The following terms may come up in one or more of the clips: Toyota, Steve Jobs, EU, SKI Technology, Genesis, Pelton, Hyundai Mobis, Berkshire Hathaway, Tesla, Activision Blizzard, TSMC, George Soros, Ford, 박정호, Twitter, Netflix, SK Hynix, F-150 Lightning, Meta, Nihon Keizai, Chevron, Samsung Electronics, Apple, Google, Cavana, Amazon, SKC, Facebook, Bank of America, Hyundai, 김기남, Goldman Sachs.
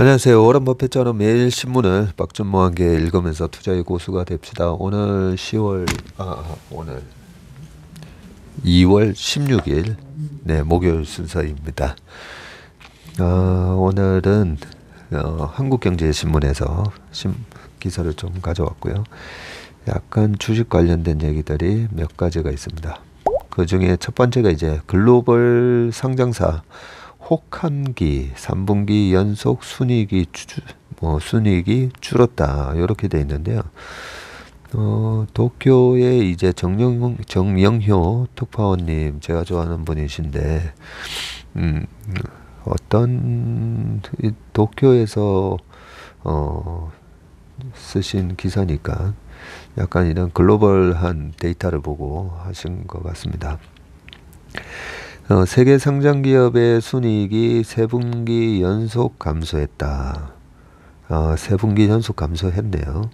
안녕하세요. 워런 버핏처럼 매일 신문을 박준모 함께 읽으면서 투자의 고수가 됩시다. 오늘 2월 16일 네, 목요일 순서입니다. 오늘은 한국경제신문에서 기사를 좀 가져왔고요. 약간 주식 관련된 얘기들이 몇 가지가 있습니다. 그 중에 첫 번째가 이제 글로벌 상장사 혹한기 3분기 연속 순이익이 줄었다 이렇게 돼 있는데요. 도쿄의 이제 정영효 특파원님, 제가 좋아하는 분이신데 어떤 도쿄에서 쓰신 기사니까 약간 이런 글로벌한 데이터를 보고 하신 것 같습니다. 세계 상장기업의 순이익이 3분기 연속 감소했다. 3분기 연속 감소했네요.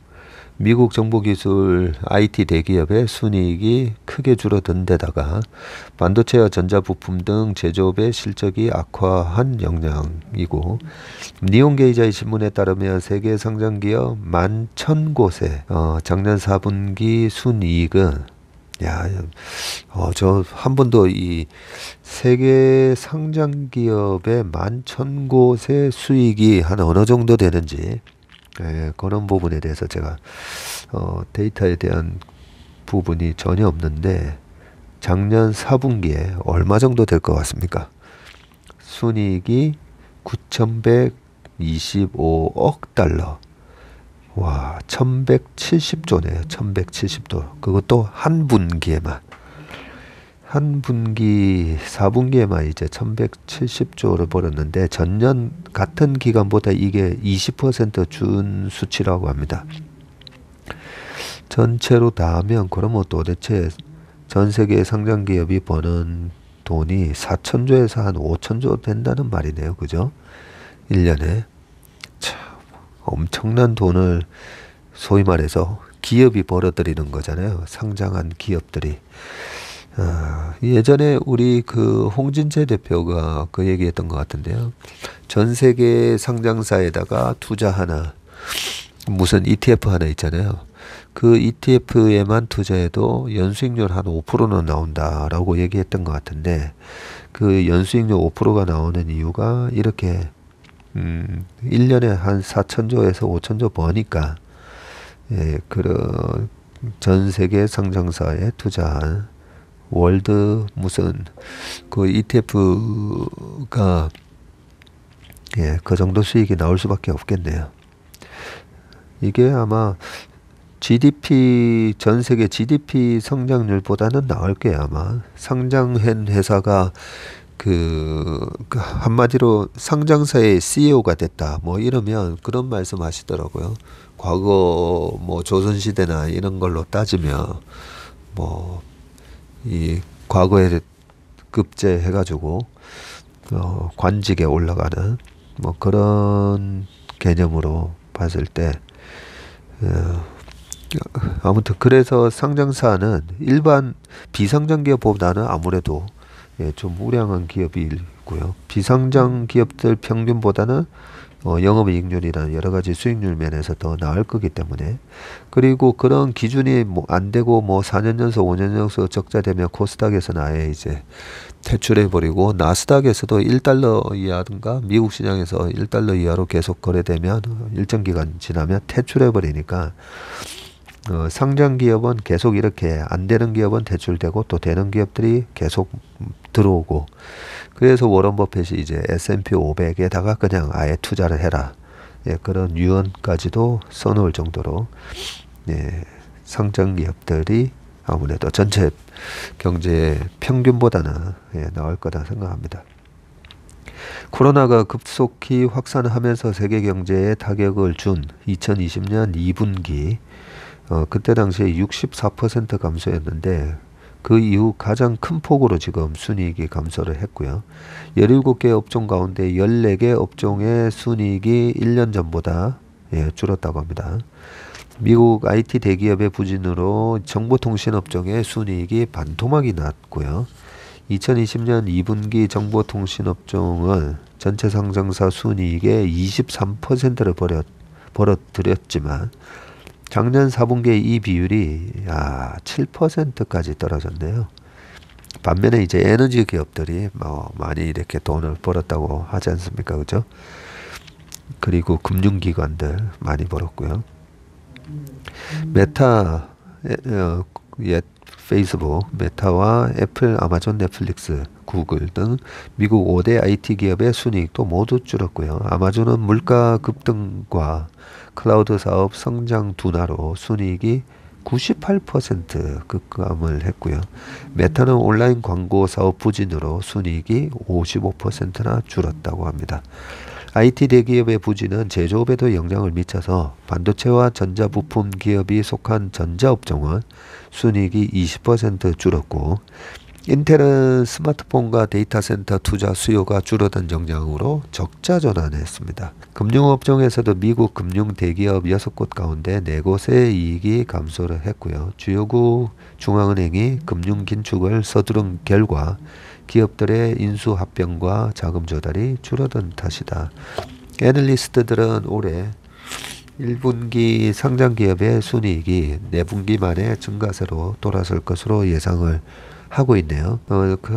미국 정보기술 IT 대기업의 순이익이 크게 줄어든 데다가 반도체와 전자부품 등 제조업의 실적이 악화한 영향이고, 니혼게이자이 신문에 따르면 세계 상장기업 11,000곳의 작년 4분기 순이익은, 저 한 번도 이 세계 상장기업의 11,000곳의 수익이 한 어느 정도 되는지, 그런 부분에 대해서 제가 데이터에 대한 부분이 전혀 없는데, 작년 4분기에 얼마 정도 될 것 같습니까? 순이익이 9,125억 달러. 와, 1170조네요. 1170조. 그것도 한 분기에만. 한 분기, 4분기에만 이제 1170조를 벌었는데, 전년 같은 기간보다 이게 20% 준 수치라고 합니다. 전체로 다 하면, 그러면 도대체 전 세계 상장기업이 버는 돈이 4,000조에서 한 5,000조 된다는 말이네요. 그죠? 1년에. 참. 엄청난 돈을 소위 말해서 기업이 벌어들이는 거잖아요. 상장한 기업들이. 예전에 우리 그 홍진채 대표가 그 얘기했던 것 같은데요. 전 세계 상장사에다가 투자 하나, 무슨 ETF 하나 있잖아요. 그 ETF에만 투자해도 연수익률 한 5%는 나온다라고 얘기했던 것 같은데, 그 연수익률 5%가 나오는 이유가 이렇게 1년에 한 4,000조에서 5,000조 버니까, 그런 전 세계 상장사에 투자한 월드 무슨 그 ETF가 그 정도 수익이 나올 수밖에 없겠네요. 이게 아마 GDP, 전 세계 GDP 성장률보다는 나올 게, 아마 상장한 회사가 그 한마디로 상장사의 CEO가 됐다 뭐 이러면 그런 말씀 하시더라고요. 과거 뭐 조선시대나 이런 걸로 따지면 뭐 이 과거에 급제해가지고 관직에 올라가는 뭐 그런 개념으로 봤을 때, 아무튼 그래서 상장사는 일반 비상장 기업보다는 아무래도 좀 우량한 기업이 있고요. 비상장 기업들 평균보다는 영업이익률이나 여러 가지 수익률 면에서 더 나을 거기 때문에, 그리고 그런 기준이 뭐 안 되고 뭐 4년 연속 5년 연속 적자되면 코스닥에서는 아예 이제 퇴출해버리고, 나스닥에서도 1달러 이하든가 미국 시장에서 1달러 이하로 계속 거래되면 일정 기간 지나면 퇴출해버리니까, 상장 기업은 계속 이렇게 안 되는 기업은 퇴출되고 또 되는 기업들이 계속 들어오고, 그래서 워런 버핏이 이제 S&P 500에다가 그냥 아예 투자를 해라, 그런 유언까지도 써놓을 정도로 상장 기업들이 아무래도 전체 경제 평균보다는 나을 거다 생각합니다. 코로나가 급속히 확산하면서 세계 경제에 타격을 준 2020년 2분기, 그때 당시에 64% 감소였는데, 그 이후 가장 큰 폭으로 지금 순이익이 감소를 했고요. 17개 업종 가운데 14개 업종의 순이익이 1년 전보다 줄었다고 합니다. 미국 IT 대기업의 부진으로 정보통신 업종의 순이익이 반토막이 났고요. 2020년 2분기 정보통신업종은 전체 상장사 순이익의 23%를 벌어들였지만 작년 4분기에 이 비율이 7%까지 떨어졌네요. 반면에 이제 에너지 기업들이 많이 이렇게 돈을 벌었다고 하지 않습니까? 그죠? 그리고 금융기관들 많이 벌었고요. 메타, 옛 페이스북, 메타와 애플, 아마존, 넷플릭스, 구글 등 미국 5대 IT 기업의 순이익도 모두 줄었고요. 아마존은 물가 급등과 클라우드 사업 성장 둔화로 순이익이 98% 급감을 했고요. 메타는 온라인 광고 사업 부진으로 순이익이 55%나 줄었다고 합니다. IT 대기업의 부진은 제조업에도 영향을 미쳐서 반도체와 전자부품 기업이 속한 전자업종은 순이익이 20% 줄었고, 인텔은 스마트폰과 데이터센터 투자 수요가 줄어든 영향으로 적자 전환했습니다. 금융업종에서도 미국 금융대기업 6곳 가운데 4곳의 이익이 감소를 했고요. 주요국 중앙은행이 금융긴축을 서두른 결과 기업들의 인수합병과 자금 조달이 줄어든 탓이다. 애널리스트들은 올해 1분기 상장기업의 순이익이 4분기 만에 증가세로 돌아설 것으로 예상을 하고 있네요.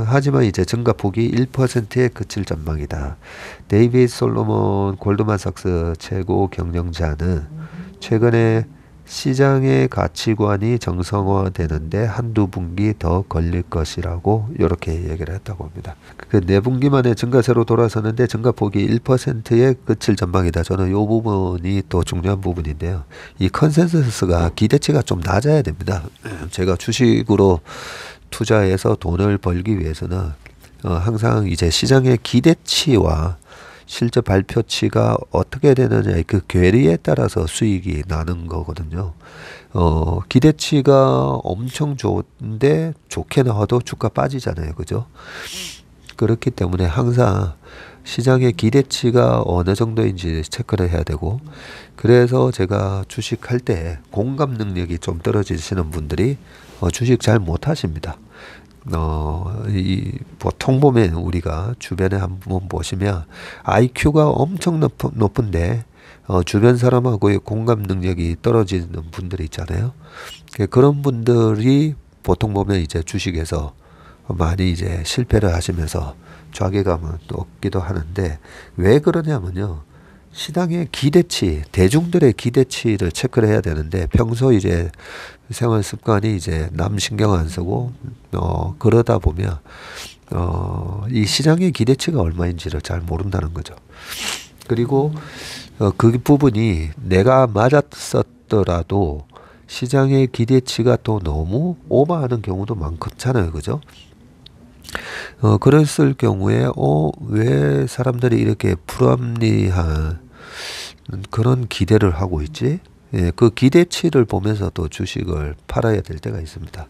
하지만 이제 증가폭이 1%에 그칠 전망이다. 데이빗 솔로몬 골드만삭스 최고 경영자는 최근에 시장의 가치관이 정상화되는데 한두 분기 더 걸릴 것이라고 이렇게 얘기를 했다고 합니다. 그 4분기 만에 증가세로 돌아서는데 증가폭이 1%에 그칠 전망이다. 저는 이 부분이 또 중요한 부분인데요. 이 컨센서스가 기대치가 좀 낮아야 됩니다. 제가 주식으로 투자해서 돈을 벌기 위해서는 항상 이제 시장의 기대치와 실제 발표치가 어떻게 되느냐의 그 괴리에 따라서 수익이 나는 거거든요. 기대치가 엄청 좋은데 좋게 나와도 주가 빠지잖아요. 그죠? 그렇기 때문에 항상 시장의 기대치가 어느 정도인지 체크를 해야 되고, 그래서 제가 주식할 때 공감 능력이 좀 떨어지시는 분들이 주식 잘 못하십니다. 보통 보면 우리가 주변에 한번 보시면 IQ가 엄청 높은데 주변 사람하고의 공감 능력이 떨어지는 분들이 있잖아요. 그런 분들이 보통 보면 이제 주식에서 많이 이제 실패를 하시면서 좌괴감은 없기도 하는데, 왜 그러냐면요, 시장의 기대치, 대중들의 기대치를 체크를 해야 되는데 평소 이제 생활 습관이 이제 남 신경 안 쓰고 그러다 보면 이 시장의 기대치가 얼마인지를 잘 모른다는 거죠. 그리고 그 부분이 내가 맞았었더라도 시장의 기대치가 또 너무 오버하는 경우도 많잖아요. 그죠? 그랬을 경우에 왜 사람들이 이렇게 불합리한 그런 기대를 하고 있지? 예, 그 기대치를 보면서 또 주식을 팔아야 될 때가 있습니다.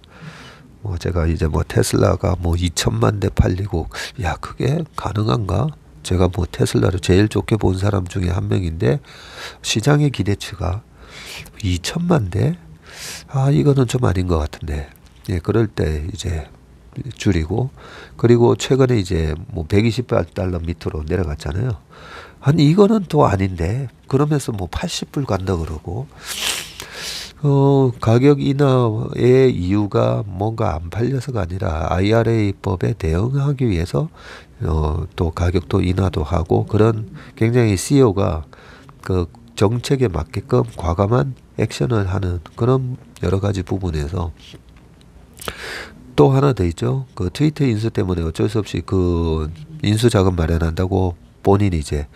제가 이제 테슬라가 2천만 대 팔리고, 야, 그게 가능한가? 제가 테슬라를 제일 좋게 본 사람 중에 한 명인데 시장의 기대치가 2천만 대? 이거는 좀 아닌 것 같은데. 예, 그럴 때 이제 줄이고, 그리고 최근에 이제 120달러 밑으로 내려갔잖아요. 아니, 이거는 또 아닌데, 그러면서 80불 간다 그러고, 가격 인하의 이유가 뭔가 안 팔려서가 아니라 IRA법에 대응하기 위해서 또 가격도 인하도 하고, 그런 굉장히 CEO가 그 정책에 맞게끔 과감한 액션을 하는 그런 여러 가지 부분에서, 또 하나 더 있죠. 그 트위터 인수 때문에 어쩔 수 없이 그 인수 자금 마련한다고 본인이 이제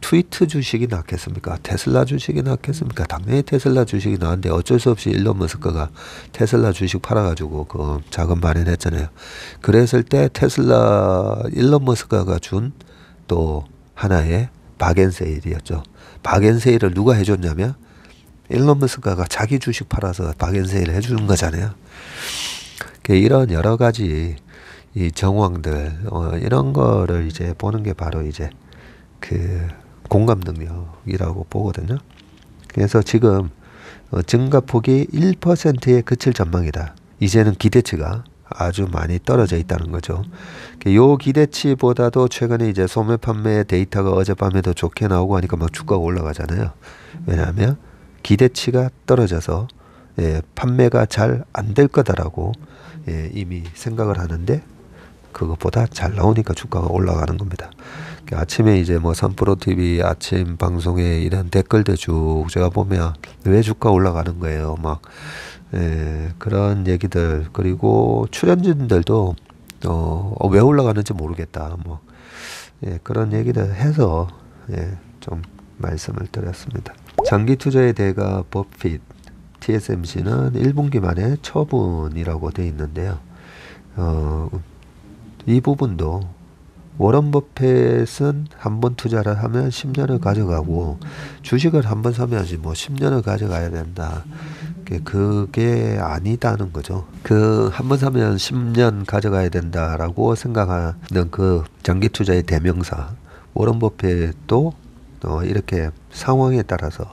트위터 주식이 낫겠습니까? 테슬라 주식이 낫겠습니까? 당연히 테슬라 주식이 나왔는데 어쩔 수 없이 일론 머스크가 테슬라 주식 팔아가지고 그 자금 마련했잖아요. 그랬을 때 테슬라 일론 머스크가 준 또 하나의 박앤세일이었죠. 박앤세일을 누가 해줬냐면 일론 머스크가 자기 주식 팔아서 박앤세일을 해주는 거잖아요. 이런 여러 가지 이 정황들, 이런 거를 이제 보는 게 바로 이제 그 공감 능력이라고 보거든요. 그래서 지금 증가폭이 1%에 그칠 전망이다. 이제는 기대치가 아주 많이 떨어져 있다는 거죠. 요 기대치보다도 최근에 이제 소매 판매 데이터가 어젯밤에도 좋게 나오고 하니까 막 주가가 올라가잖아요. 왜냐하면 기대치가 떨어져서 판매가 잘 안 될 거다라고 이미 생각을 하는데 그것보다 잘 나오니까 주가가 올라가는 겁니다. 아침에 이제 뭐 삼프로TV 아침 방송에 이런 댓글들 쭉 제가 보면 왜 주가 올라가는 거예요 막 그런 얘기들, 그리고 출연진들도 왜 올라가는지 모르겠다 뭐 그런 얘기를 해서 좀 말씀을 드렸습니다. 장기 투자에 대가 버핏 TSMC는 1분기 만에 처분이라고 돼 있는데요. 이 부분도 워런 버핏은 한 번 투자를 하면 10년을 가져가고 주식을 한 번 사면서 뭐 10년을 가져가야 된다. 그게 아니다는 거죠. 그 한 번 사면 10년 가져가야 된다라고 생각하는 그 장기 투자의 대명사 워런 버핏도 이렇게 상황에 따라서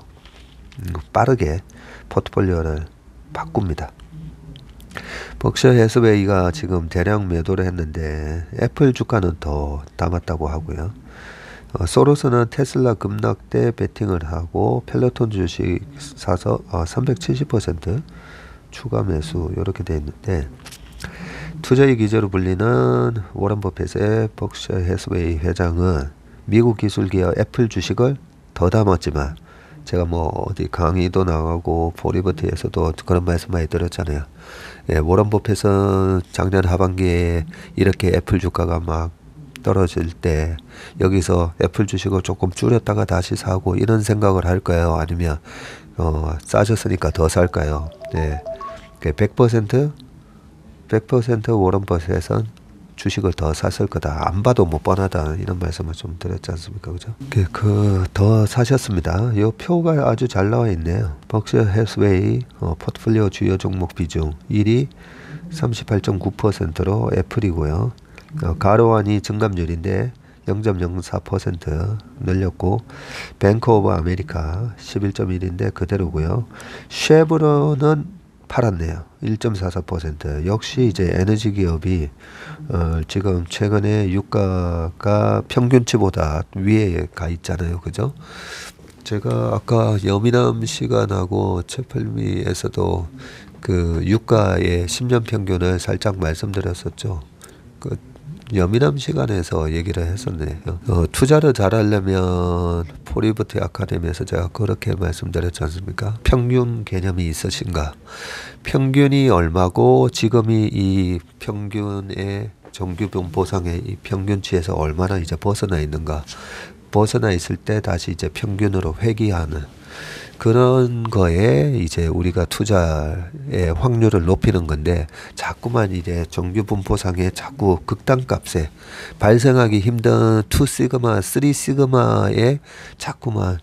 빠르게 포트폴리오를 바꿉니다. 버크셔 해서웨이가 지금 대량 매도를 했는데 애플 주가는 더 담았다고 하고요. 소로스는 테슬라 급락 때 베팅을 하고 펠로톤 주식 사서 370% 추가 매수 이렇게 돼 있는데, 투자의 기저로 불리는 워런 버핏의 버크셔 해서웨이 회장은 미국 기술기업 애플 주식을 더 담았지만, 제가 뭐 어디 강의도 나가고 포리버트에서도 그런 말씀 많이 들었잖아요. 워런 버핏은 작년 하반기에 이렇게 애플 주가가 막 떨어질 때 여기서 애플 주식을 조금 줄였다가 다시 사고 이런 생각을 할까요? 아니면 싸졌으니까 더 살까요? 100% 워런 버핏은 주식을 더 샀을 거다. 안 봐도 뭐 뻔하다. 이런 말씀을 좀 드렸지 않습니까? 그죠? 더 사셨습니다. 요 표가 아주 잘 나와 있네요. 버크셔 해서웨이 포트폴리오 주요 종목 비중 1위 38.9%로 애플이고요. 가로안이 증감률인데 0.04% 늘렸고, 뱅크 오브 아메리카 11.1인데 그대로고요. 쉐브론은 팔았네요. 1.44%. 역시 이제 에너지 기업이 지금 최근에 유가가 평균치보다 위에 가 있잖아요. 그죠? 제가 아까 여미남 시간하고 채플미에서도 그 유가의 10년 평균을 살짝 말씀드렸었죠. 그 여미남 시간에서 얘기를 했었네요. 투자를 잘하려면 포리버트 아카데미에서 제가 그렇게 말씀드렸지 않습니까? 평균 개념이 있으신가? 평균이 얼마고 지금이 이 평균의 정규분 보상의 이 평균치에서 얼마나 이제 벗어나 있는가? 벗어나 있을 때 다시 이제 평균으로 회귀하는 그런 거에 이제 우리가 투자의 확률을 높이는 건데, 자꾸만 이제 정규분포상에 자꾸 극단값에 발생하기 힘든 2시그마 3시그마에 자꾸만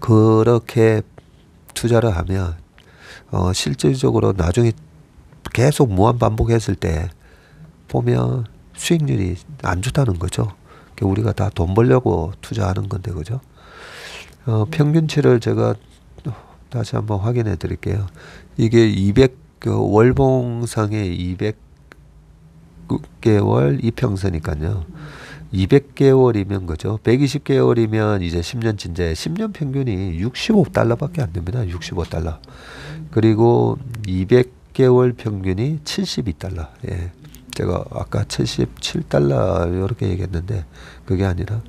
그렇게 투자를 하면 실질적으로 나중에 계속 무한반복했을 때 보면 수익률이 안 좋다는 거죠. 우리가 다 돈 벌려고 투자하는 건데, 그죠? 평균치를 제가 다시 한번 확인해 드릴게요. 이게 200월봉상의 200개월 이평선이니까요. 200개월이면 그죠? 120개월이면 이제 10년치인데 10년 평균이 65달러밖에 안 됩니다. 65달러. 그리고 200개월 평균이 72달러. 예. 제가 아까 77달러 이렇게 얘기했는데 그게 아니라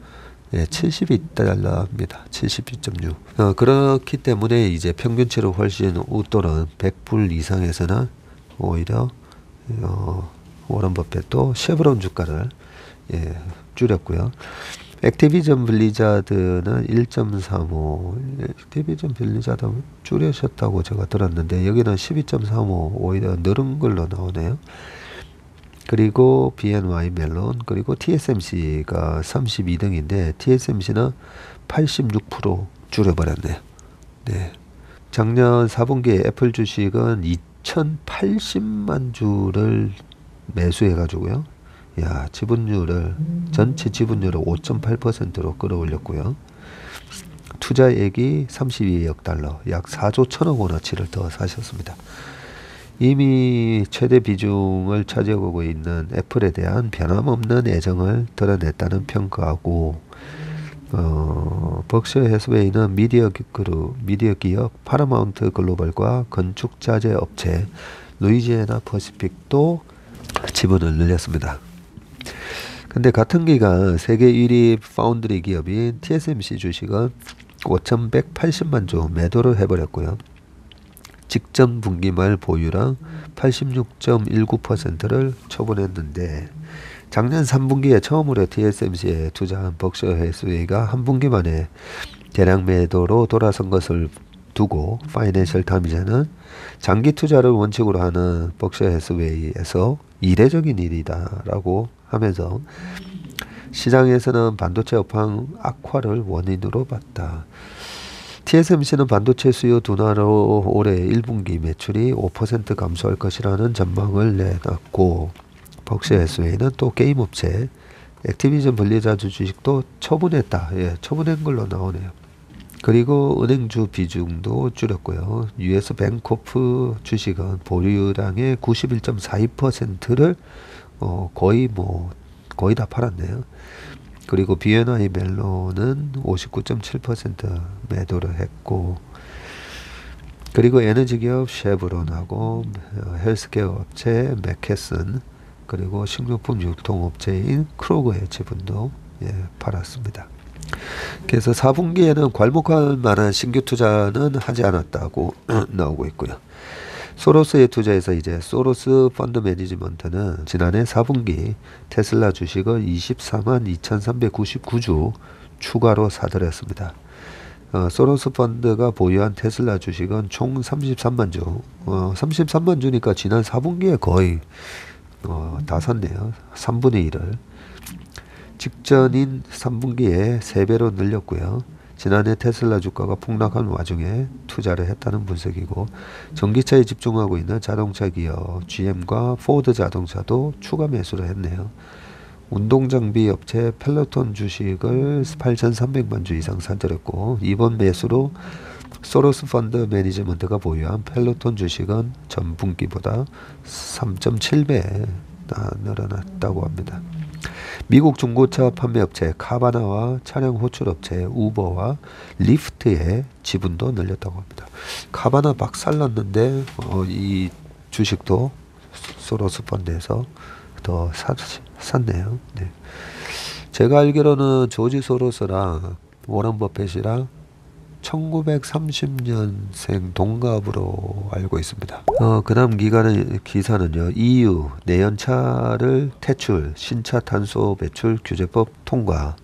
72달러입니다. 72.6. 그렇기 때문에 이제 평균치로 훨씬 웃도는 100불 이상에서는 오히려 워런 버핏도 쉐브론 주가를 줄였고요. 액티비전 블리자드는 1.35. 액티비전 블리자드 줄여셨다고 제가 들었는데 여기는 12.35 오히려 늘은 걸로 나오네요. 그리고 BNY 멜론, 그리고 TSMC가 32등인데 TSMC는 86% 줄여버렸네요. 네. 작년 4분기에 애플 주식은 2,080만 주를 매수해가지고요. 야, 지분율을 전체 지분율을 5.8%로 끌어올렸고요. 투자액이 32억 달러, 약 4조 1,000억 원어치를 더 사셨습니다. 이미 최대 비중을 차지하고 있는 애플에 대한 변함없는 애정을 드러냈다는 평가하고, 버크셔 해서웨이는 미디어 기업 파라마운트 글로벌과 건축 자재 업체 루이지애나 퍼시픽도 지분을 늘렸습니다. 근데 같은 기간 세계 1위 파운드리 기업인 TSMC 주식은 5,180만 주 매도를 해버렸고요. 직전 분기 말 보유량 86.19%를 초본했는데, 작년 3분기에 처음으로 TSMC에 투자한 버크셔 해서웨이가 한 분기 만에 대량 매도로 돌아선 것을 두고 파이낸셜 타임즈는 장기 투자를 원칙으로 하는 버크셔 해서웨이에서 이례적인 일이다 라고 하면서 시장에서는 반도체 업황 악화를 원인으로 봤다. TSMC는 반도체 수요 둔화로 올해 1분기 매출이 5% 감소할 것이라는 전망을 내놨고, 버크셔 해서웨이는 또 게임 업체 액티비전 블리자드 주식도 처분했다. 예, 처분한 걸로 나오네요. 그리고 은행주 비중도 줄였고요. US 뱅코프 주식은 보유량의 91.42%를 거의 다 팔았네요. 그리고 B&I 멜론은 59.7% 매도를 했고, 그리고 에너지기업 쉐브론하고 헬스케어 업체 맥케슨, 그리고 식료품 유통업체인 크로그의 지분도 팔았습니다. 그래서 4분기에는 괄목할 만한 신규 투자는 하지 않았다고 나오고 있고요. 소로스의 투자에서 이제 소로스 펀드 매니지먼트는 지난해 4분기 테슬라 주식을 242,399주 추가로 사들였습니다. 소로스 펀드가 보유한 테슬라 주식은 총 33만 주, 33만 주니까 지난 4분기에 거의 다 샀네요. 3분의 1을. 직전인 3분기에 3배로 늘렸고요. 지난해 테슬라 주가가 폭락한 와중에 투자를 했다는 분석이고, 전기차에 집중하고 있는 자동차 기업 GM과 포드 자동차도 추가 매수를 했네요. 운동장비 업체 펠로톤 주식을 8,300만 주 이상 사들였고, 이번 매수로 소로스 펀드 매니지먼트가 보유한 펠로톤 주식은 전 분기보다 3.7배 늘어났다고 합니다. 미국 중고차 판매업체 카바나와 차량 호출업체 우버와 리프트의 지분도 늘렸다고 합니다. 카바나 박살났는데 이 주식도 소로스 펀드에서 더 샀네요. 네. 제가 알기로는 조지 소로스랑 워런 버핏이랑 1930년생 동갑으로 알고 있습니다. 그 다음 기사는요. EU 내연차를 퇴출, 신차 탄소 배출 규제법 통과.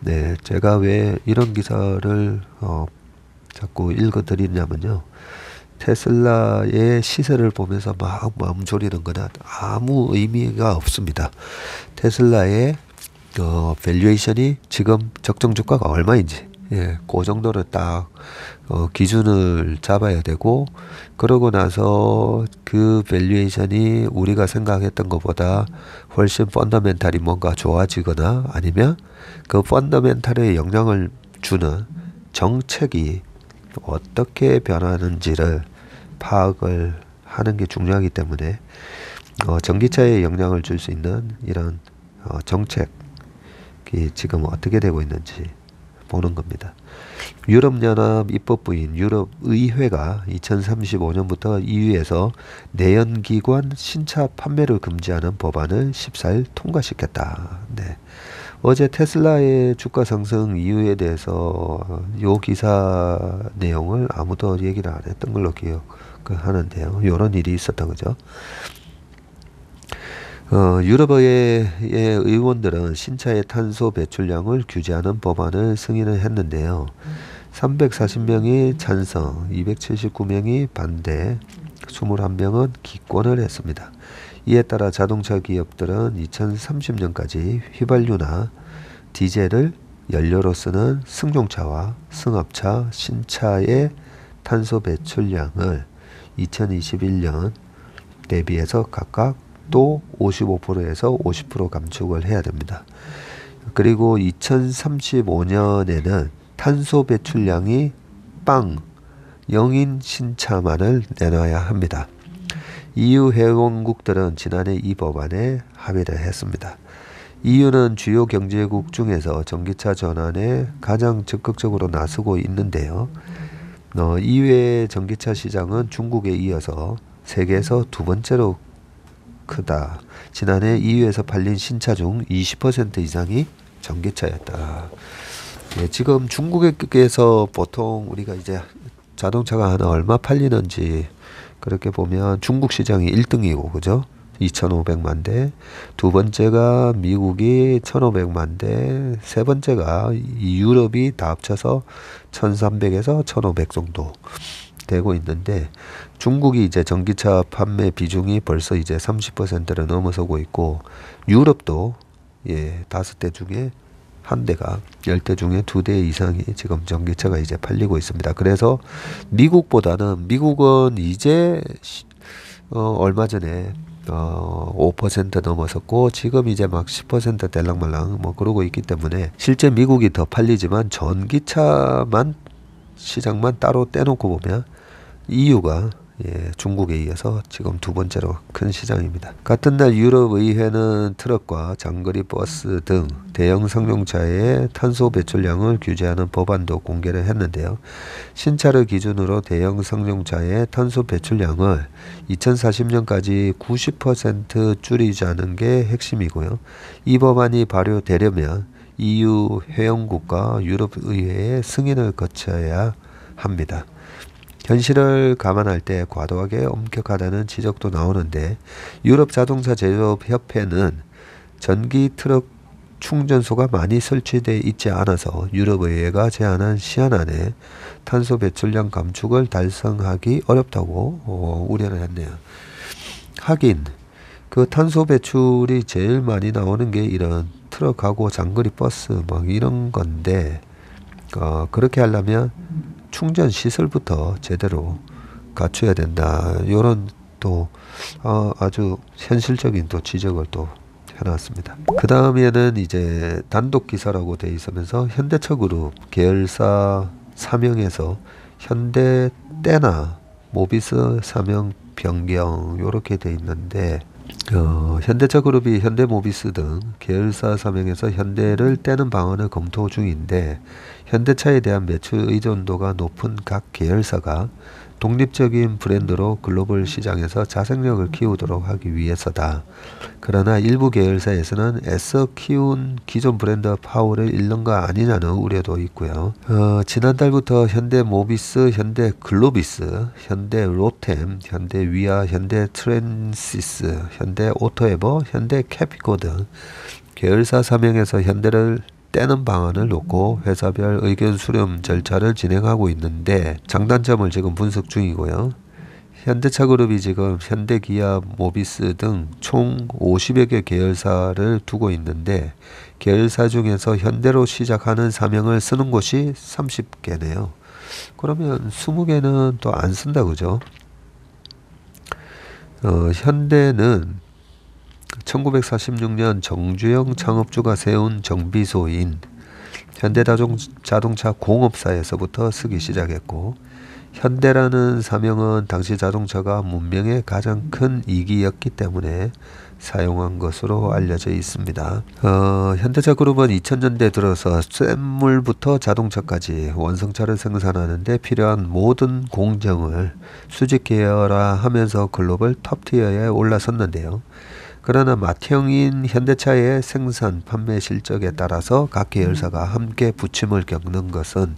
네, 제가 왜 이런 기사를 자꾸 읽어드리냐면요. 테슬라의 시세를 보면서 막 마음 졸이는 거는 아무 의미가 없습니다. 테슬라의 밸류에이션이 지금 적정 주가가 얼마인지, 예, 그 정도를 딱 기준을 잡아야 되고, 그러고 나서 그 밸류에이션이 우리가 생각했던 것보다 훨씬 펀더멘탈이 뭔가 좋아지거나 아니면 그 펀더멘탈에 영향을 주는 정책이 어떻게 변하는지를 파악을 하는 게 중요하기 때문에 전기차에 영향을 줄 수 있는 이런 정책이 지금 어떻게 되고 있는지 보는 겁니다. 유럽연합 입법부인 유럽의회가 2035년부터 EU에서 내연기관 신차 판매를 금지하는 법안을 14일 통과시켰다. 네. 어제 테슬라의 주가 상승 이유에 대해서 요 기사 내용을 아무도 얘기를 안 했던 걸로 기억하는데요. 이런 일이 있었던 거죠. 유럽의 의원들은 신차의 탄소 배출량을 규제하는 법안을 승인을 했는데요. 340명이 찬성, 279명이 반대, 21명은 기권을 했습니다. 이에 따라 자동차 기업들은 2030년까지 휘발유나 디젤을 연료로 쓰는 승용차와 승합차 신차의 탄소 배출량을 2021년 대비해서 각각 또 55%에서 50% 감축을 해야 됩니다. 그리고 2035년에는 탄소 배출량이 0인 신차만을 내놔야 합니다. EU 회원국들은 지난해 이 법안에 합의를 했습니다. EU는 주요 경제국 중에서 전기차 전환에 가장 적극적으로 나서고 있는데요. 이외의 전기차 시장은 중국에 이어서 세계에서 두 번째로 크다. 지난해 EU에서 팔린 신차 중 20% 이상이 전기차였다. 예, 지금 중국에서 보통 우리가 이제 자동차가 하나 얼마 팔리는지 그렇게 보면 중국 시장이 1등이고 그죠? 2,500만 대, 두 번째가 미국이 1,500만 대, 세 번째가 유럽이 다 합쳐서 1,300에서 1,500 정도 되고 있는데, 중국이 이제 전기차 판매 비중이 벌써 이제 30%를 넘어서고 있고, 유럽도 예, 5대 중에 1대가 10대 중에 2대 이상이 지금 전기차가 이제 팔리고 있습니다. 그래서 미국보다는, 미국은 이제 얼마 전에 5% 넘어섰고 지금 이제 막 10% 델랑말랑 뭐 그러고 있기 때문에 실제 미국이 더 팔리지만 전기차만 시장만 따로 떼놓고 보면 EU가 예, 중국에 이어서 지금 두 번째로 큰 시장입니다. 같은 날 유럽의회는 트럭과 장거리 버스 등 대형 상용차의 탄소 배출량을 규제하는 법안도 공개를 했는데요. 신차를 기준으로 대형 상용차의 탄소 배출량을 2040년까지 90% 줄이자는 게 핵심이고요. 이 법안이 발효되려면 EU 회원국과 유럽의회의 승인을 거쳐야 합니다. 현실을 감안할 때 과도하게 엄격하다는 지적도 나오는데, 유럽 자동차 제조업협회는 전기 트럭 충전소가 많이 설치되어 있지 않아서 유럽의회가 제안한 시한 안에 탄소 배출량 감축을 달성하기 어렵다고 우려를 했네요. 하긴 그 탄소 배출이 제일 많이 나오는 게 이런 트럭하고 장거리 버스 막 이런 건데, 그렇게 하려면 충전 시설부터 제대로 갖춰야 된다. 이런 또 아주 현실적인 또 지적을 또 해놨습니다. 그 다음에는 이제 단독 기사라고 돼 있으면서 현대차그룹 계열사 사명에서 현대 때나 모비스 사명 변경 이렇게 돼 있는데, 현대차그룹이 현대모비스 등 계열사 사명에서 현대를 떼는 방안을 검토 중인데, 현대차에 대한 매출 의존도가 높은 각 계열사가 독립적인 브랜드로 글로벌 시장에서 자생력을 키우도록 하기 위해서다. 그러나 일부 계열사에서는 애써 키운 기존 브랜드 파워를 잃는 거 아니냐는 우려도 있고요. 지난달부터 현대 모비스, 현대 글로비스, 현대 로템, 현대 위아, 현대 트랜시스, 현대 오토에버, 현대 캐피코 등 계열사 사명에서 현대를 떼는 방안을 놓고 회사별 의견 수렴 절차를 진행하고 있는데, 장단점을 지금 분석 중이고요. 현대차그룹이 지금 현대기아, 모비스 등 총 50여 개 계열사를 두고 있는데, 계열사 중에서 현대로 시작하는 사명을 쓰는 곳이 30개네요. 그러면 20개는 또 안 쓴다 그죠? 현대는 1946년 정주영 창업주가 세운 정비소인 현대자동차 공업사에서부터 쓰기 시작했고, 현대라는 사명은 당시 자동차가 문명의 가장 큰 이기였기 때문에 사용한 것으로 알려져 있습니다. 현대차 그룹은 2000년대 들어서 쇳물부터 자동차까지 원성차를 생산하는데 필요한 모든 공정을 수직계열화 하면서 글로벌 톱티어에 올라섰는데요. 그러나 맏형인 현대차의 생산, 판매 실적에 따라서 각 계열사가 함께 부침을 겪는 것은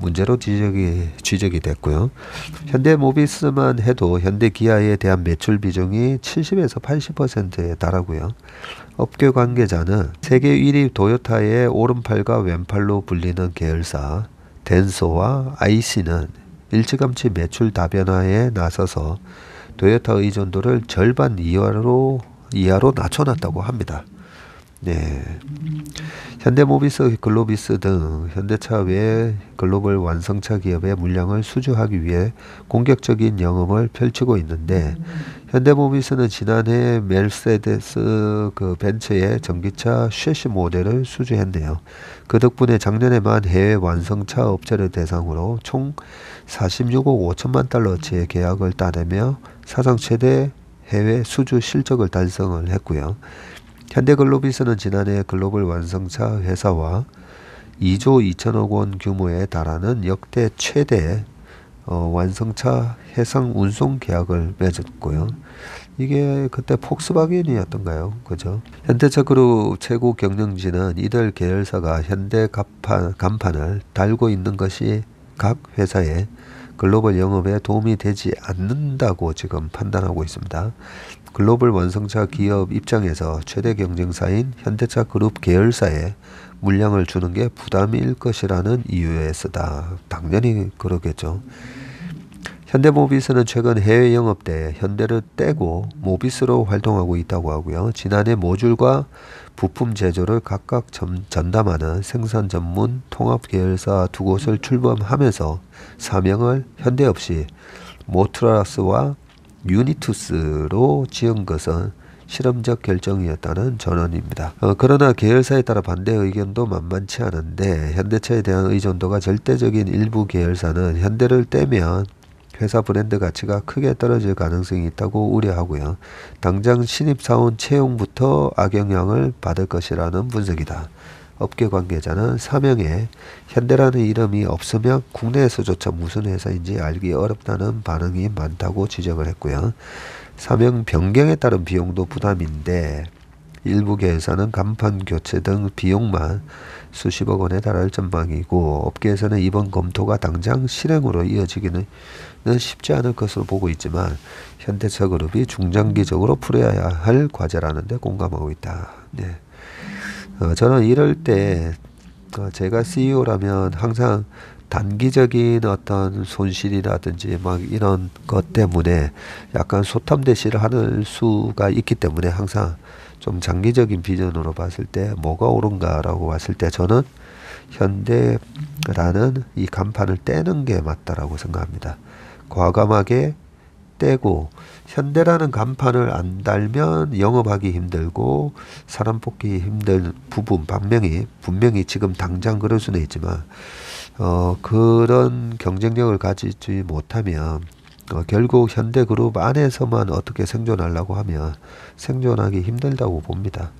문제로 지적이 됐고요. 현대모비스만 해도 현대기아에 대한 매출 비중이 70에서 80%에 달하고요. 업계 관계자는 세계 1위 도요타의 오른팔과 왼팔로 불리는 계열사 덴소와 IC는 일찌감치 매출 다변화에 나서서 도요타 의존도를 절반 이하로 낮춰놨다고 합니다. 네, 현대모비스, 글로비스 등 현대차 외 글로벌 완성차 기업의 물량을 수주하기 위해 공격적인 영업을 펼치고 있는데, 현대모비스는 지난해 멜세데스 벤츠의 전기차 쉐시 모델을 수주했네요. 그 덕분에 작년에만 해외 완성차 업체를 대상으로 총 46억 5천만 달러어치의 계약을 따내며 사상 최대 해외 수주 실적을 달성을 했고요. 현대글로비스는 지난해 글로벌 완성차 회사와 2조 2천억 원 규모에 달하는 역대 최대 완성차 해상 운송 계약을 맺었고요. 이게 그때 폭스바겐이었던가요? 그죠? 현대차 그룹 최고 경영진은 이들 계열사가 현대 간판을 달고 있는 것이 각 회사의 글로벌 영업에 도움이 되지 않는다고 지금 판단하고 있습니다. 글로벌 완성차 기업 입장에서 최대 경쟁사인 현대차 그룹 계열사에 물량을 주는 게 부담일 것이라는 이유에서다. 당연히 그러겠죠. 현대모비스는 최근 해외 영업 때 현대를 떼고 모비스로 활동하고 있다고 하고요. 지난해 모듈과 부품 제조를 각각 전담하는 생산 전문 통합 계열사 두 곳을 출범하면서 사명을 현대 없이 모트라스와 유니투스로 지은 것은 실험적 결정이었다는 전언입니다. 그러나 계열사에 따라 반대 의견도 만만치 않은데 현대차에 대한 의존도가 절대적인 일부 계열사는 현대를 떼면 회사 브랜드 가치가 크게 떨어질 가능성이 있다고 우려하고요. 당장 신입사원 채용부터 악영향을 받을 것이라는 분석이다. 업계 관계자는 사명에 현대라는 이름이 없으면 국내에서조차 무슨 회사인지 알기 어렵다는 반응이 많다고 지적을 했고요. 사명 변경에 따른 비용도 부담인데 일부 계열사는 간판 교체 등 비용만 수십억 원에 달할 전망이고 업계에서는 이번 검토가 당장 실행으로 이어지기는 쉽지 않을 것으로 보고 있지만 현대차 그룹이 중장기적으로 풀어야 할 과제라는 데 공감하고 있다. 네. 저는 이럴 때 제가 CEO라면 항상 단기적인 어떤 손실이라든지 막 이런 것 때문에 약간 소탐대시를 하는 수가 있기 때문에 항상 좀 장기적인 비전으로 봤을 때 뭐가 옳은가라고 봤을 때 저는 현대라는 이 간판을 떼는 게 맞다라고 생각합니다. 과감하게 떼고 현대라는 간판을 안 달면 영업하기 힘들고 사람 뽑기 힘든 부분 분명히 지금 당장 그럴 수는 있지만 그런 경쟁력을 가지지 못하면 결국 현대그룹 안에서만 어떻게 생존하려고 하면 생존하기 힘들다고 봅니다.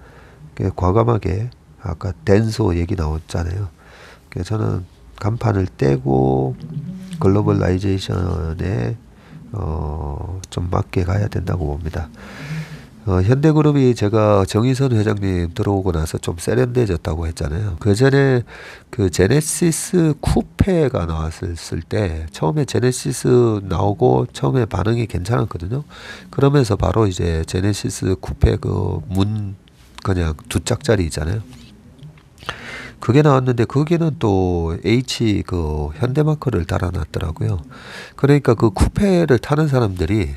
과감하게 아까 덴소 얘기 나왔잖아요. 저는 간판을 떼고 글로벌라이제이션에 좀 맞게 가야 된다고 봅니다. 현대그룹이 제가 정의선 회장님 들어오고 나서 좀 세련돼졌다고 했잖아요. 그 전에 그 제네시스 쿠페가 나왔을 때 처음에 제네시스 나오고 처음에 반응이 괜찮았거든요. 그러면서 바로 이제 제네시스 쿠페 그 문 그냥 두 짝짜리 있잖아요. 그게 나왔는데 거기는 또 H 그 현대마크를 달아놨더라고요. 그러니까 그 쿠페를 타는 사람들이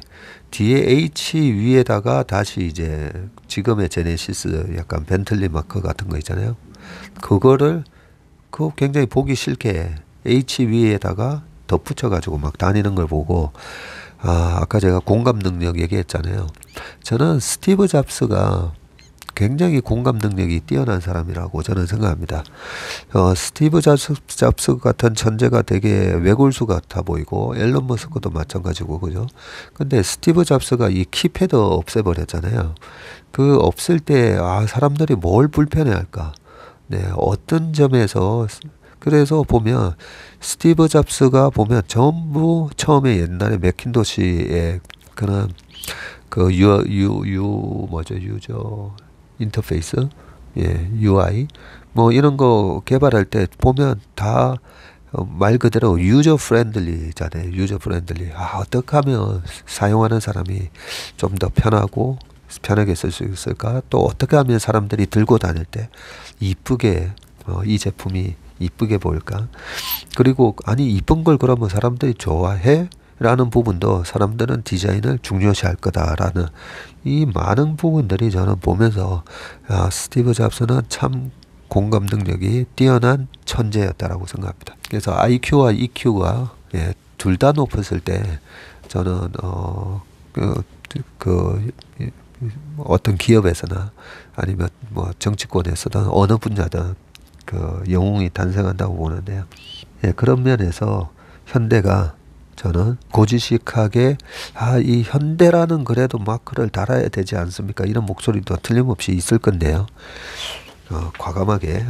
뒤에 H 위에다가 다시 이제 지금의 제네시스 약간 벤틀리 마크 같은 거 있잖아요. 그거를 그 굉장히 보기 싫게 H 위에다가 덧붙여가지고 막 다니는 걸 보고 아까 제가 공감 능력 얘기했잖아요. 저는 스티브 잡스가 굉장히 공감 능력이 뛰어난 사람이라고 저는 생각합니다. 스티브 잡스 같은 천재가 되게 외골수 같아 보이고 앨런 머스크도 마찬가지고 그죠? 근데 스티브 잡스가 이 키패드 없애버렸잖아요. 그 없을 때 사람들이 뭘 불편해할까? 네, 어떤 점에서 그래서 보면 스티브 잡스가 보면 전부 처음에 옛날에 매킨토시의 그런 그 유저 인터페이스, 예, UI 뭐 이런 거 개발할 때 보면 다 말 그대로 유저 프렌들리잖아요. 유저 프렌들리. 어떻게 하면 사용하는 사람이 좀 더 편하게 쓸 수 있을까? 또 어떻게 하면 사람들이 들고 다닐 때 이쁘게 이 제품이 이쁘게 보일까? 그리고 아니 이쁜 걸 그러면 사람들이 좋아해? 라는 부분도 사람들은 디자인을 중요시할 거다라는 이 많은 부분들이 저는 보면서 스티브 잡스는 참 공감 능력이 뛰어난 천재였다라고 생각합니다. 그래서 IQ와 EQ가 둘 다 높았을 때 저는 어떤 기업에서나 아니면 뭐 정치권에서든 어느 분야든 그 영웅이 탄생한다고 보는데요. 그런 면에서 현대가 저는 고지식하게 이 현대라는 그래도 마크를 달아야 되지 않습니까? 이런 목소리도 틀림없이 있을 건데요. 과감하게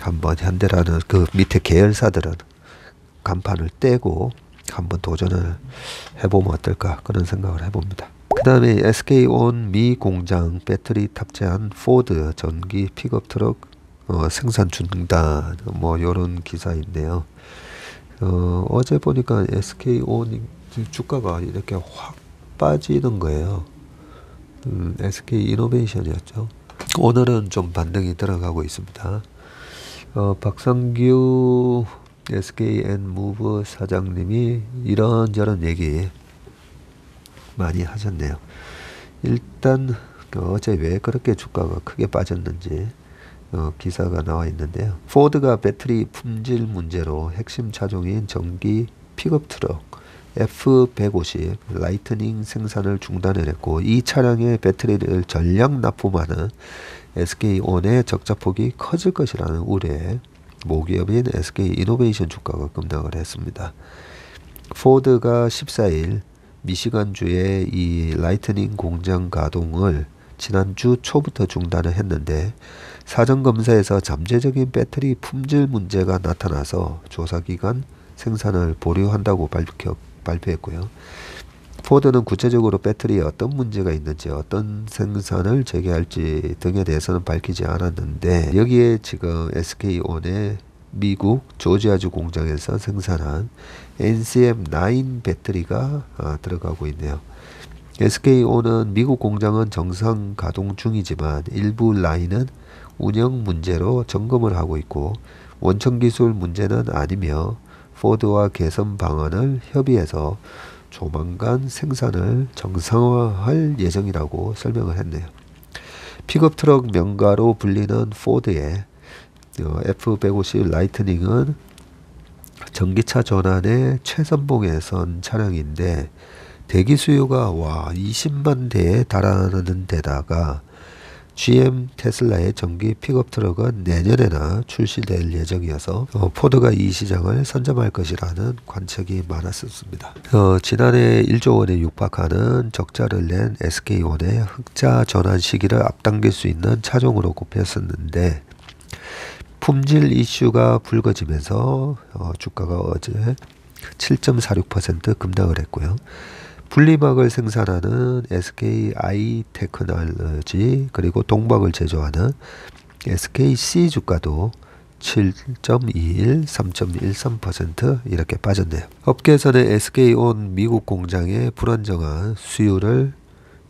한번 현대라는 그 밑에 계열사들은 간판을 떼고 한번 도전을 해보면 어떨까 그런 생각을 해봅니다. 그 다음에 SK온 미 공장 배터리 탑재한 포드 전기 픽업트럭 생산 중단 뭐 요런 기사인데요. 어제 보니까 SK온 주가가 이렇게 확 빠지는 거예요. SK이노베이션이었죠. 오늘은 좀 반등이 들어가고 있습니다. 박상규 SK앤무브 사장님이 이런저런 얘기 많이 하셨네요. 일단 어제 왜 그렇게 주가가 크게 빠졌는지 기사가 나와 있는데요. 포드가 배터리 품질 문제로 핵심 차종인 전기 픽업트럭 F-150 라이트닝 생산을 중단했고 이 차량의 배터리를 전량 납품하는 SK온의 적자폭이 커질 것이라는 우려에 모기업인 SK이노베이션 주가가 급락을 했습니다. 포드가 14일 미시간주의 이 라이트닝 공장 가동을 지난주 초부터 중단을 했는데 사전검사에서 잠재적인 배터리 품질 문제가 나타나서 조사기간 생산을 보류한다고 발표했고요. 포드는 구체적으로 배터리에 어떤 문제가 있는지 어떤 생산을 재개할지 등에 대해서는 밝히지 않았는데 여기에 지금 SK온의 미국 조지아주 공장에서 생산한 NCM9 배터리가 들어가고 있네요. SK온은 미국 공장은 정상 가동 중이지만 일부 라인은 운영 문제로 점검을 하고 있고 원천 기술 문제는 아니며 포드와 개선 방안을 협의해서 조만간 생산을 정상화할 예정이라고 설명을 했네요. 픽업트럭 명가로 불리는 포드의 F-150 라이트닝은 전기차 전환의 최선봉에 선 차량인데 대기 수요가 20만 대에 달하는 데다가 GM 테슬라의 전기 픽업트럭은 내년에나 출시될 예정이어서 포드가 이 시장을 선점할 것이라는 관측이 많았었습니다. 지난해 1조 원에 육박하는 적자를 낸 SK온의 흑자 전환 시기를 앞당길 수 있는 차종으로 꼽혔었는데 품질 이슈가 불거지면서 주가가 어제 7.46% 급락을 했고요. 분리막을 생산하는 SKI 테크놀로지 그리고 동박을 제조하는 SKC 주가도 7.21, 3.13% 이렇게 빠졌네요. 업계에서는 SK온 미국 공장의 불안정한 수요를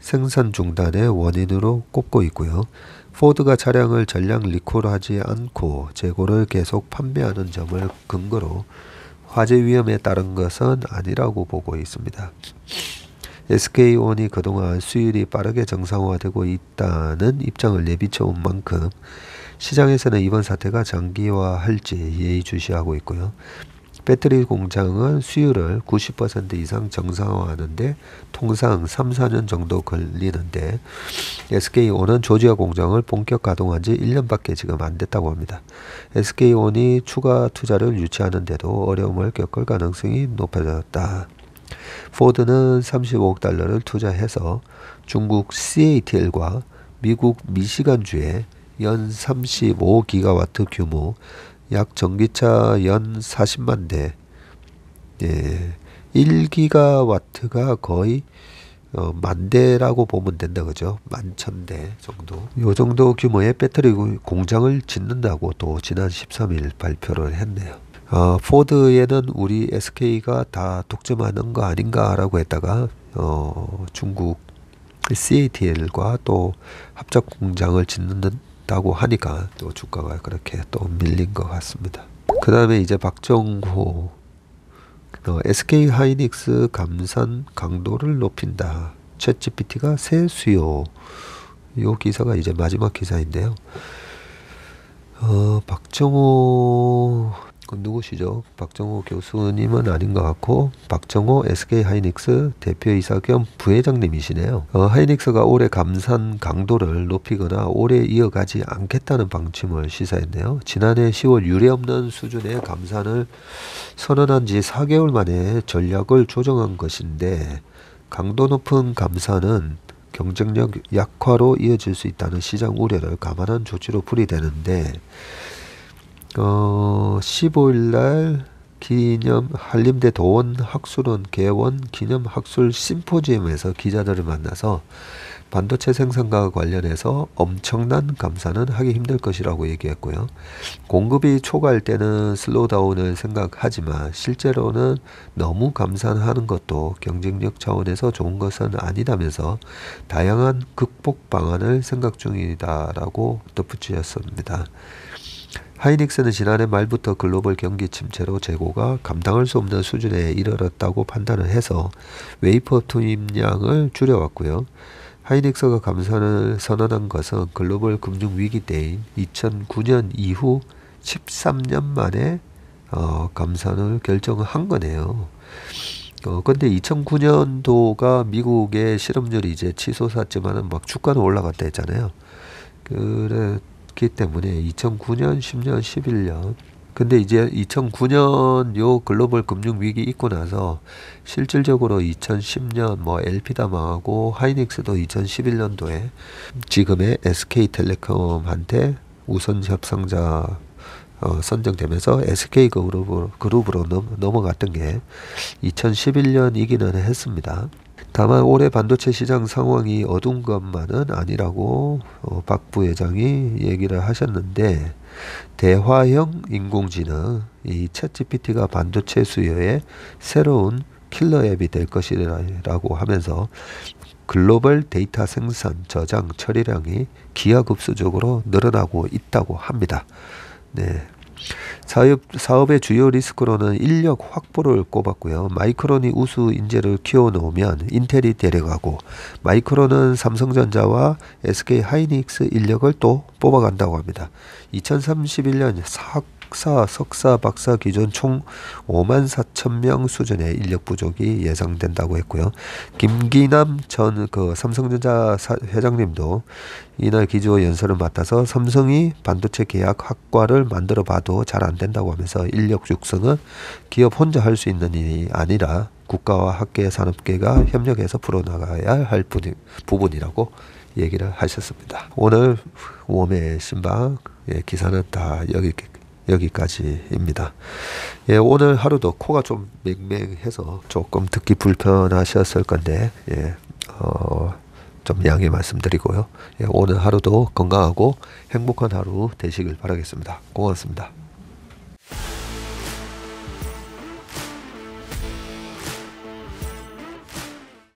생산 중단의 원인으로 꼽고 있고요. 포드가 차량을 전량 리콜하지 않고 재고를 계속 판매하는 점을 근거로 화재 위험에 따른 것은 아니라고 보고 있습니다. SK온이 그동안 수율이 빠르게 정상화되고 있다는 입장을 내비쳐온 만큼 시장에서는 이번 사태가 장기화할지 예의주시하고 있고요. 배터리 공장은 수율을 90% 이상 정상화하는데 통상 3-4년 정도 걸리는데 SK온은 조지아 공장을 본격 가동한 지 1년밖에 지금 안 됐다고 합니다. SK온이 추가 투자를 유치하는데도 어려움을 겪을 가능성이 높아졌다. 포드는 35억 달러를 투자해서 중국 CATL과 미국 미시간주에 연 35기가와트 규모 약 전기차 연 40만 대 1기가와트가 거의 만 대라고 보면 된다 그죠? 11,000대 정도 요 정도 규모의 배터리 공장을 짓는다고 또 지난 13일 발표를 했네요. 포드에는 우리 SK가 다 독점하는 거 아닌가 라고 했다가 중국 CATL과 또 합작 공장을 짓는 다고 하니까 또 주가가 그렇게 또 밀린 것 같습니다. 그 다음에 이제 박정호 SK 하이닉스 감산 강도를 높인다. 챗GPT가 새 수요. 요 기사가 이제 마지막 기사인데요. 박정호 그 누구시죠? 박정호 교수님은 아닌 것 같고 박정호 SK 하이닉스 대표이사 겸 부회장님이시네요. 하이닉스가 올해 감산 강도를 높이거나 오래 이어가지 않겠다는 방침을 시사했네요. 지난해 10월 유례없는 수준의 감산을 선언한 지 4개월 만에 전략을 조정한 것인데 강도 높은 감산은 경쟁력 약화로 이어질 수 있다는 시장 우려를 감안한 조치로 풀이되는데 15일날 기념 한림대 도원 학술원 개원 기념 학술 심포지엄에서 기자들을 만나서 반도체 생산과 관련해서 엄청난 감산은 하기 힘들 것이라고 얘기했고요. 공급이 초과할 때는 슬로우다운을 생각하지만 실제로는 너무 감산하는 것도 경쟁력 차원에서 좋은 것은 아니다면서 다양한 극복 방안을 생각 중이다라고 덧붙였습니다. 하이닉스는 지난해 말부터 글로벌 경기 침체로 재고가 감당할 수 없는 수준에 이르렀다고 판단을 해서 웨이퍼 투입량을 줄여왔고요. 하이닉스가 감산을 선언한 것은 글로벌 금융위기 때인 2009년 이후 13년 만에 감산을 결정한 거네요. 근데 2009년도가 미국의 실업률이 이제 치솟았지만은 막 주가는 올라갔다 했잖아요. 그랬기 때문에 2009년, 10년, 11년. 근데 이제 2009년 요 글로벌 금융위기 있고 나서 실질적으로 2010년 뭐 LP다 망하고 하이닉스도 2011년도에 지금의 SK텔레콤한테 우선 협상자 선정되면서 SK그룹으로 넘어갔던 게 2011년이기는 했습니다. 다만 올해 반도체 시장 상황이 어두운 것만은 아니라고 박 부회장이 얘기를 하셨는데 대화형 인공지능 이 챗GPT가 반도체 수요의 새로운 킬러 앱이 될 것이라고 하면서 글로벌 데이터 생산, 저장, 처리량이 기하급수적으로 늘어나고 있다고 합니다. 네. 사업의 주요 리스크로는 인력 확보를 꼽았고요. 마이크론이 우수 인재를 키워놓으면 인텔이 데려가고 마이크론은 삼성전자와 SK하이닉스 인력을 또 뽑아간다고 합니다. 2031년 학사, 석사, 박사 기준 총 54,000명 수준의 인력 부족이 예상된다고 했고요. 김기남 전 삼성전자 회장님도 이날 기조 연설을 맡아서 삼성이 반도체 계약 학과를 만들어 봐도 잘 안 된다고 하면서 인력 육성은 기업 혼자 할 수 있는 일이 아니라 국가와 학계, 산업계가 협력해서 풀어나가야 할 부분이라고 얘기를 하셨습니다. 오늘 웜의 신방 기사는 다 여기까지입니다. 예, 오늘 하루도 코가 좀 맹맹해서 조금 듣기 불편하셨을 건데 좀 양해 말씀드리고요. 예, 오늘 하루도 건강하고 행복한 하루 되시길 바라겠습니다. 고맙습니다.